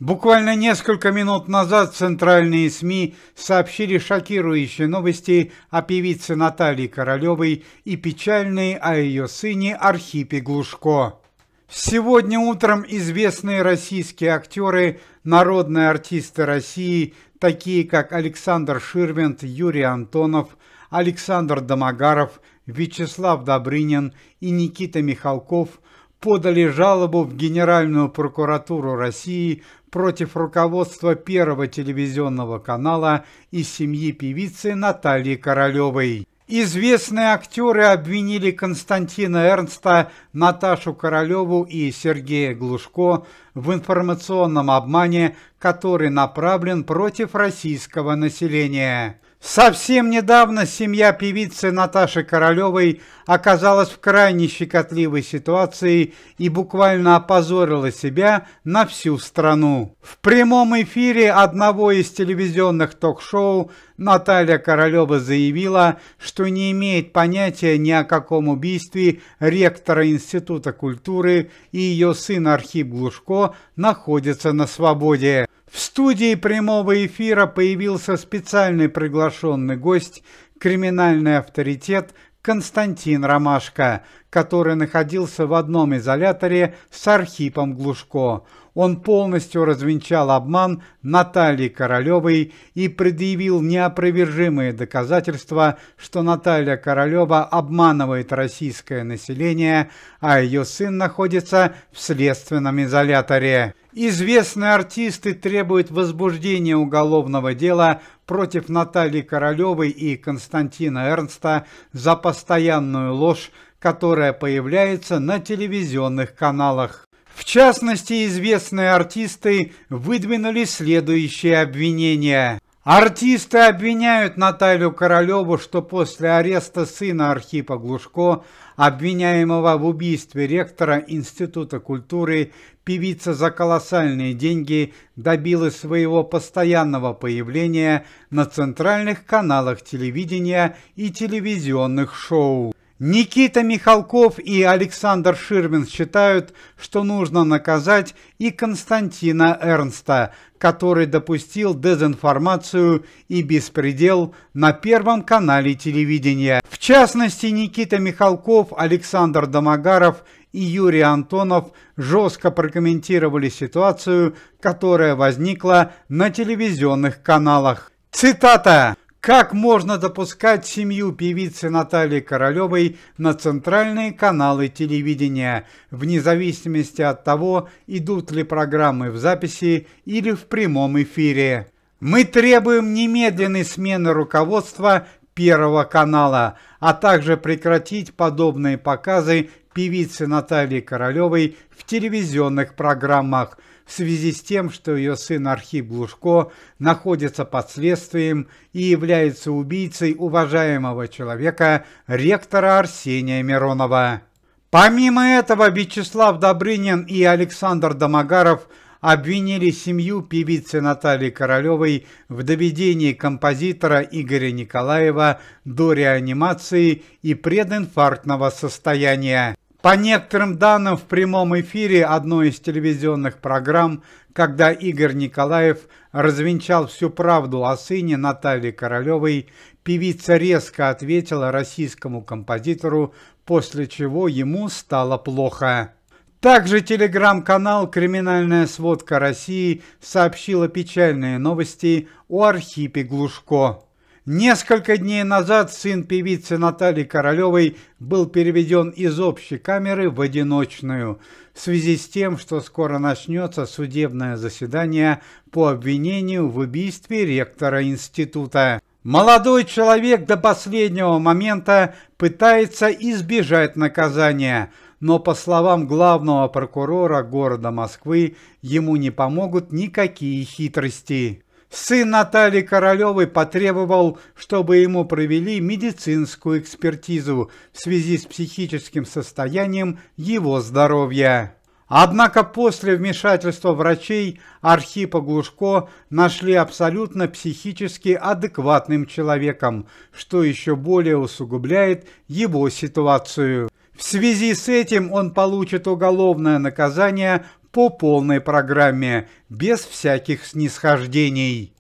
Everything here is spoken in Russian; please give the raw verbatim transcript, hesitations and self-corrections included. Буквально несколько минут назад центральные СМИ сообщили шокирующие новости о певице Наталье Королевой и печальные о ее сыне Архипе Глушко. Сегодня утром известные российские актеры, народные артисты России, такие как Александр Ширвиндт, Юрий Антонов, Александр Домогаров, Вячеслав Добрынин и Никита Михалков, подали жалобу в Генеральную прокуратуру России против руководства Первого телевизионного канала и семьи певицы Натальи Королевой. Известные актеры обвинили Константина Эрнста, Наташу Королеву и Сергея Глушко в информационном обмане, который направлен против российского населения. Совсем недавно семья певицы Наташи Королевой оказалась в крайне щекотливой ситуации и буквально опозорила себя на всю страну. В прямом эфире одного из телевизионных ток-шоу Наталья Королева заявила, что не имеет понятия ни о каком убийстве ректора Института культуры, и ее сын Архип Глушко находится на свободе. В студии прямого эфира появился специальный приглашенный гость, криминальный авторитет Константин Ромашко, который находился в одном изоляторе с Архипом Глушко. Он полностью развенчал обман Натальи Королевой и предъявил неопровержимые доказательства, что Наталья Королева обманывает российское население, а ее сын находится в следственном изоляторе. Известные артисты требуют возбуждения уголовного дела против Натальи Королевой и Константина Эрнста за постоянную ложь, которая появляется на телевизионных каналах. В частности, известные артисты выдвинули следующие обвинения. Артисты обвиняют Наталью Королеву, что после ареста сына Архипа Глушко, обвиняемого в убийстве ректора Института культуры, певица за колоссальные деньги добилась своего постоянного появления на центральных каналах телевидения и телевизионных шоу. Никита Михалков и Александр Ширвиндт считают, что нужно наказать и Константина Эрнста, который допустил дезинформацию и беспредел на Первом канале телевидения. В частности, Никита Михалков, Александр Домогаров и Юрий Антонов жестко прокомментировали ситуацию, которая возникла на телевизионных каналах. Цитата. «Как можно допускать семью певицы Натальи Королевой на центральные каналы телевидения, вне зависимости от того, идут ли программы в записи или в прямом эфире? Мы требуем немедленной смены руководства Первого канала, а также прекратить подобные показы певицы Натальи Королевой в телевизионных программах, в связи с тем, что ее сын Архип Глушко находится под следствием и является убийцей уважаемого человека, ректора Арсения Миронова». Помимо этого, Вячеслав Добрынин и Александр Домогаров обвинили семью певицы Натальи Королевой в доведении композитора Игоря Николаева до реанимации и прединфарктного состояния. По некоторым данным, в прямом эфире одной из телевизионных программ, когда Игорь Николаев развенчал всю правду о сыне Натальи Королевой, певица резко ответила российскому композитору, после чего ему стало плохо. Также телеграм-канал «Криминальная сводка России» сообщила печальные новости о Архипе Глушко. Несколько дней назад сын певицы Натальи Королевой был переведен из общей камеры в одиночную, в связи с тем, что скоро начнется судебное заседание по обвинению в убийстве ректора института. Молодой человек до последнего момента пытается избежать наказания, но, по словам главного прокурора города Москвы, ему не помогут никакие хитрости. Сын Натальи Королевой потребовал, чтобы ему провели медицинскую экспертизу в связи с психическим состоянием его здоровья. Однако после вмешательства врачей Архипа Глушко нашли абсолютно психически адекватным человеком, что еще более усугубляет его ситуацию. В связи с этим он получит уголовное наказание по полной программе, без всяких снисхождений.